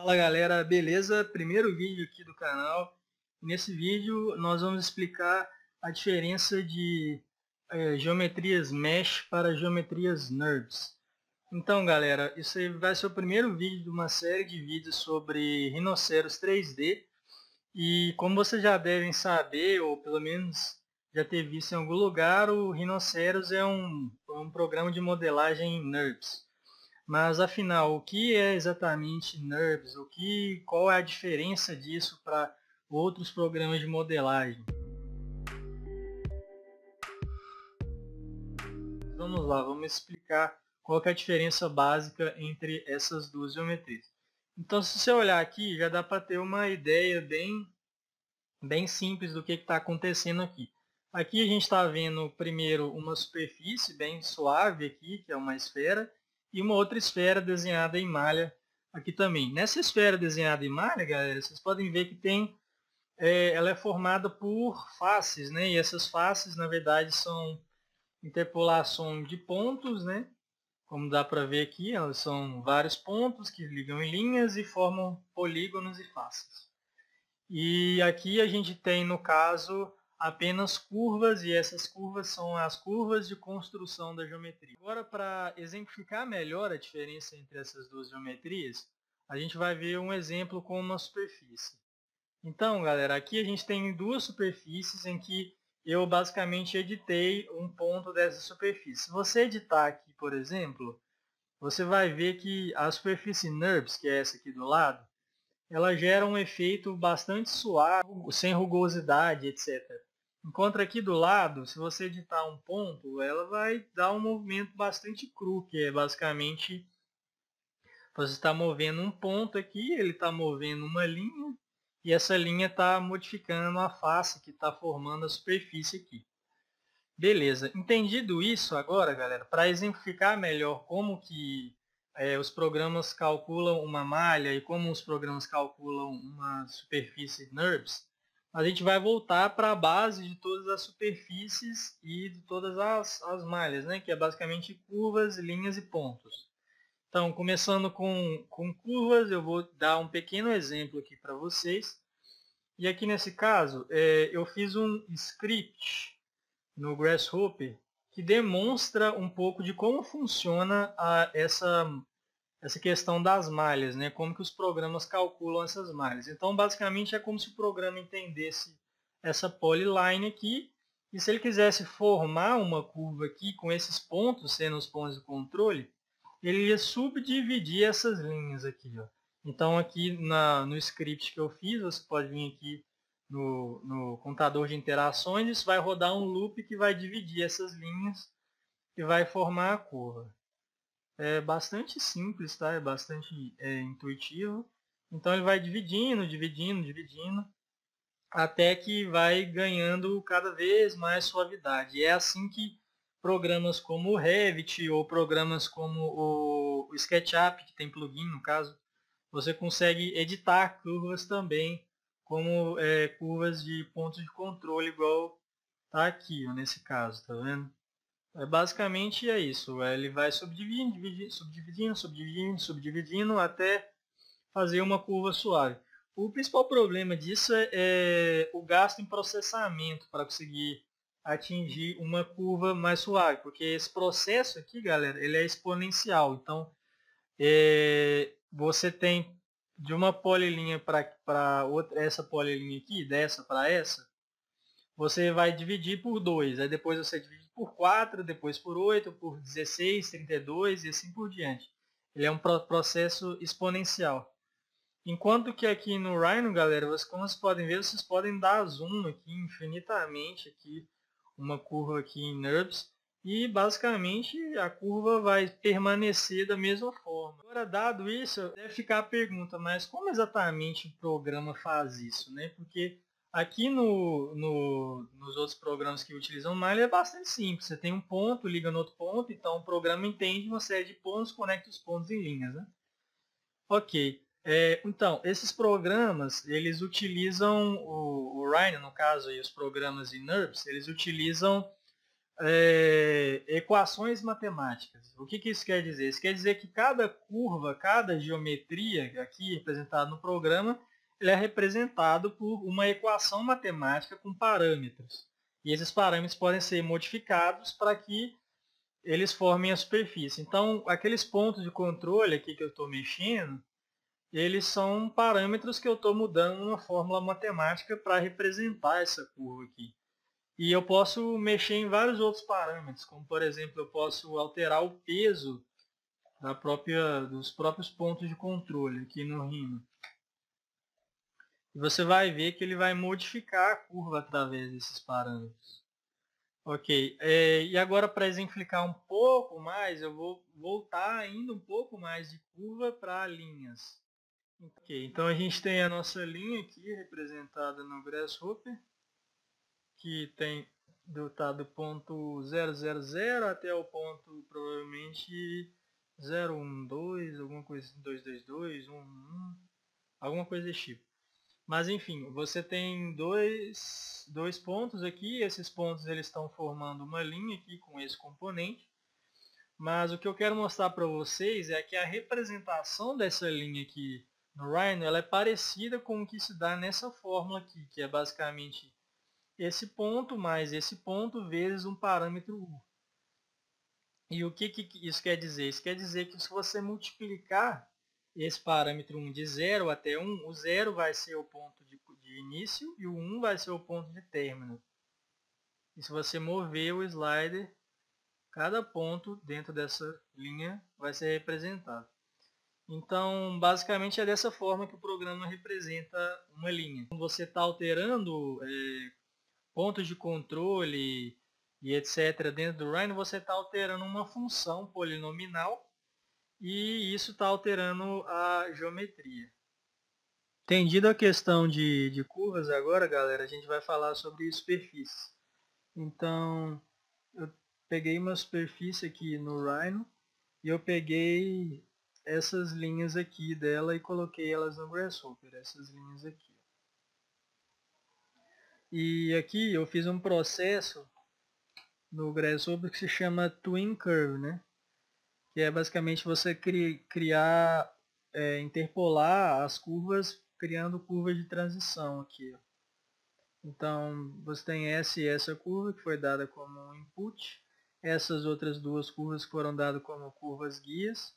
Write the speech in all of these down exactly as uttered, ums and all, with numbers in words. Fala galera, beleza? Primeiro vídeo aqui do canal. Nesse vídeo nós vamos explicar a diferença de é, geometrias mesh para geometrias NURBS. Então galera, isso aí vai ser o primeiro vídeo de uma série de vídeos sobre Rhinoceros três D. E como vocês já devem saber, ou pelo menos já ter visto em algum lugar, o Rhinoceros é um, um programa de modelagem NURBS. Mas afinal, o que é exatamente NURBS? O que, qual é a diferença disso para outros programas de modelagem? Vamos lá, vamos explicar qual que é a diferença básica entre essas duas geometrias. Então, se você olhar aqui, já dá para ter uma ideia bem, bem simples do que está acontecendo aqui. Aqui a gente está vendo primeiro uma superfície bem suave aqui, que é uma esfera. E uma outra esfera desenhada em malha aqui também. Nessa esfera desenhada em malha, galera, vocês podem ver que tem, é, ela é formada por faces, né? E essas faces, na verdade, são interpolação de pontos, né? Como dá para ver aqui, elas são vários pontos que ligam em linhas e formam polígonos e faces. E aqui a gente tem, no caso, apenas curvas, e essas curvas são as curvas de construção da geometria. Agora, para exemplificar melhor a diferença entre essas duas geometrias, a gente vai ver um exemplo com uma superfície. Então, galera, aqui a gente tem duas superfícies em que eu basicamente editei um ponto dessa superfície. Se você editar aqui, por exemplo, você vai ver que a superfície NURBS, que é essa aqui do lado, ela gera um efeito bastante suave, sem rugosidade, etcétera. Enquanto aqui do lado, se você editar um ponto, ela vai dar um movimento bastante cru, que é basicamente você está movendo um ponto aqui, ele está movendo uma linha, e essa linha está modificando a face que está formando a superfície aqui. Beleza, entendido isso agora, galera, para exemplificar melhor como que é, os programas calculam uma malha e como os programas calculam uma superfície NURBS, a gente vai voltar para a base de todas as superfícies e de todas as, as malhas, né? Que é basicamente curvas, linhas e pontos. Então, começando com, com curvas, eu vou dar um pequeno exemplo aqui para vocês. E aqui nesse caso, é, eu fiz um script no Grasshopper que demonstra um pouco de como funciona a, essa, essa questão das malhas, né? Como que os programas calculam essas malhas. Então, basicamente, é como se o programa entendesse essa polyline aqui, e se ele quisesse formar uma curva aqui com esses pontos, sendo os pontos de controle, ele ia subdividir essas linhas aqui, ó. Então, aqui na, no script que eu fiz, você pode vir aqui No, no contador de interações, isso vai rodar um loop que vai dividir essas linhas e vai formar a curva. É bastante simples, tá? É bastante é, intuitivo. Então ele vai dividindo, dividindo, dividindo, até que vai ganhando cada vez mais suavidade. E é assim que programas como o Revit ou programas como o SketchUp, que tem plugin no caso, você consegue editar curvas também, como é, curvas de pontos de controle, igual tá aqui, ó, nesse caso, tá vendo? É, basicamente é isso, ele vai subdividindo, dividindo, subdividindo, subdividindo, subdividindo, até fazer uma curva suave. O principal problema disso é, é o gasto em processamento para conseguir atingir uma curva mais suave, porque esse processo aqui, galera, ele é exponencial, então é, você tem de uma polilinha para outra, essa polilinha aqui, dessa para essa, você vai dividir por dois, aí depois você divide por quatro, depois por oito, por dezesseis, trinta e dois e assim por diante. Ele é um processo exponencial. Enquanto que aqui no Rhino, galera, vocês, como vocês podem ver, vocês podem dar zoom aqui infinitamente, aqui, uma curva aqui em NURBS, e basicamente a curva vai permanecer da mesma forma. Agora, dado isso, deve ficar a pergunta, mas como exatamente o programa faz isso, né? Porque aqui no, no, nos outros programas que utilizam malha é bastante simples. Você tem um ponto, liga no outro ponto, então o programa entende uma série de pontos, conecta os pontos em linhas, né? Ok, é, então esses programas, eles utilizam o, o Rhino, no caso, e os programas em NURBS, eles utilizam é, equações matemáticas. O que, que isso quer dizer? Isso quer dizer que cada curva, cada geometria aqui representada no programa, ele é representado por uma equação matemática com parâmetros. E esses parâmetros podem ser modificados para que eles formem a superfície. Então, aqueles pontos de controle aqui que eu estou mexendo, eles são parâmetros que eu estou mudando numa fórmula matemática para representar essa curva aqui. E eu posso mexer em vários outros parâmetros, como por exemplo, eu posso alterar o peso da própria, dos próprios pontos de controle aqui no Rhino. E você vai ver que ele vai modificar a curva através desses parâmetros. Ok, é, e agora para exemplificar um pouco mais, eu vou voltar ainda um pouco mais de curva para linhas. Ok, então a gente tem a nossa linha aqui, representada no Grasshopper, que tem do, tá, do ponto zero zero zero até o ponto, provavelmente, zero um dois, alguma coisa assim, dois dois dois, um um, alguma coisa desse tipo. Mas enfim, você tem dois, dois pontos aqui, esses pontos eles estão formando uma linha aqui com esse componente. Mas o que eu quero mostrar para vocês é que a representação dessa linha aqui no Rhino ela é parecida com o que se dá nessa fórmula aqui, que é basicamente esse ponto mais esse ponto vezes um parâmetro U. E o que, que isso quer dizer? Isso quer dizer que se você multiplicar esse parâmetro um de zero até um, o zero vai ser o ponto de, de início e o um vai ser o ponto de término. E se você mover o slider, cada ponto dentro dessa linha vai ser representado. Então, basicamente é dessa forma que o programa representa uma linha. Você está alterando é, pontos de controle e etcétera dentro do Rhino, você está alterando uma função polinominal. E isso está alterando a geometria. Entendida a questão de, de curvas agora, galera, a gente vai falar sobre superfícies. Então, eu peguei uma superfície aqui no Rhino e eu peguei essas linhas aqui dela e coloquei elas no Grasshopper, essas linhas aqui. E aqui eu fiz um processo no Grasshopper que se chama Twin Curve, né? Que é basicamente você criar, é, interpolar as curvas, criando curvas de transição aqui. Então, você tem essa e essa curva, que foi dada como input. Essas outras duas curvas foram dadas como curvas guias.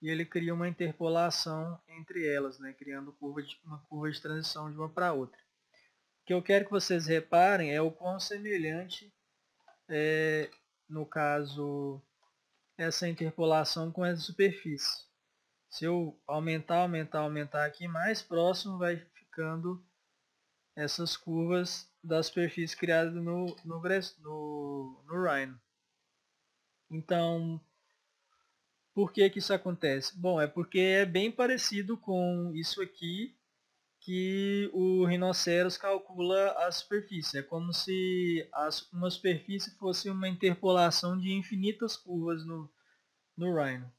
E ele cria uma interpolação entre elas, né, criando curva de, uma curva de transição de uma para outra. O que eu quero que vocês reparem é o quão semelhante, é, no caso, essa interpolação com essa superfície. Se eu aumentar, aumentar, aumentar aqui, mais próximo vai ficando essas curvas da superfície criada no, no, no, no Rhino. Então, por que que isso acontece? Bom, é porque é bem parecido com isso aqui que o Rhinoceros calcula a superfície. É como se as, uma superfície fosse uma interpolação de infinitas curvas no, no Rhino.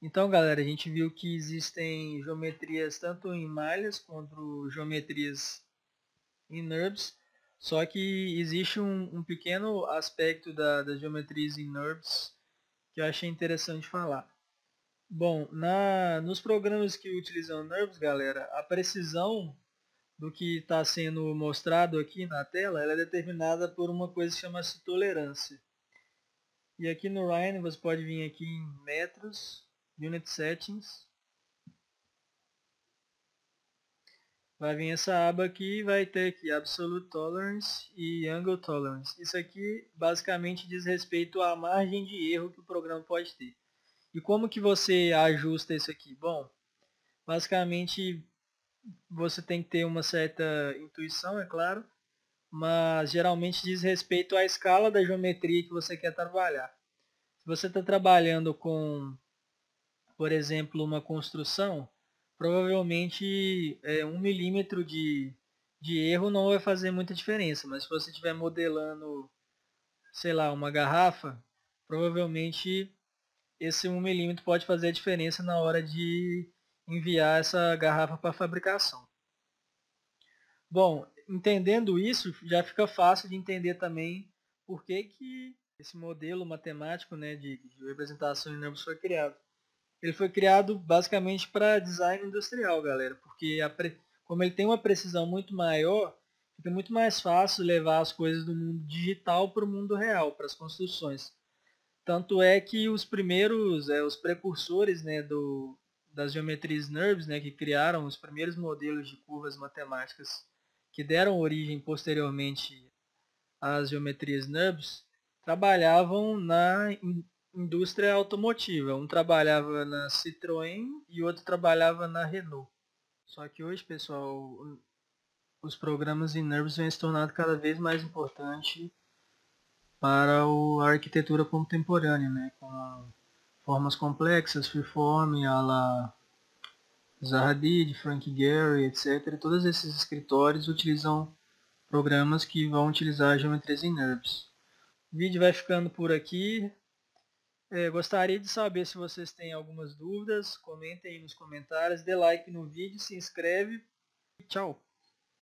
Então, galera, a gente viu que existem geometrias tanto em malhas quanto geometrias em NURBS. Só que existe um, um pequeno aspecto da, das geometrias em NURBS que eu achei interessante falar. Bom, na, nos programas que utilizam NURBS, galera, a precisão do que está sendo mostrado aqui na tela, ela é determinada por uma coisa que chama-se tolerância. E aqui no Rhino, você pode vir aqui em metros, unit settings. Vai vir essa aba aqui e vai ter aqui absolute tolerance e angle tolerance. Isso aqui basicamente diz respeito à margem de erro que o programa pode ter. E como que você ajusta isso aqui? Bom, basicamente você tem que ter uma certa intuição, é claro, mas geralmente diz respeito à escala da geometria que você quer trabalhar. Se você está trabalhando com, por exemplo, uma construção, provavelmente é, um milímetro de, de erro não vai fazer muita diferença, mas se você estiver modelando, sei lá, uma garrafa, provavelmente esse um milímetro pode fazer a diferença na hora de enviar essa garrafa para fabricação. Bom, entendendo isso, já fica fácil de entender também por que que esse modelo matemático, né, de, de representação de NURBS foi criado. Ele foi criado basicamente para design industrial, galera, porque a pre... como ele tem uma precisão muito maior, fica muito mais fácil levar as coisas do mundo digital para o mundo real, para as construções. Tanto é que os primeiros, é, os precursores, né, do, das geometrias NURBS, né, que criaram os primeiros modelos de curvas matemáticas que deram origem posteriormente às geometrias NURBS, trabalhavam na indústria automotiva. Um trabalhava na Citroën e outro trabalhava na Renault. Só que hoje, pessoal, os programas em NURBS vêm se tornando cada vez mais importantes para a arquitetura contemporânea, né? Com formas complexas, freeform, à la Zaha Hadid, Frank Gehry, etcétera. Todos esses escritórios utilizam programas que vão utilizar geometrias em NURBS. O vídeo vai ficando por aqui. É, gostaria de saber se vocês têm algumas dúvidas. Comentem aí nos comentários, dê like no vídeo, se inscreve e tchau!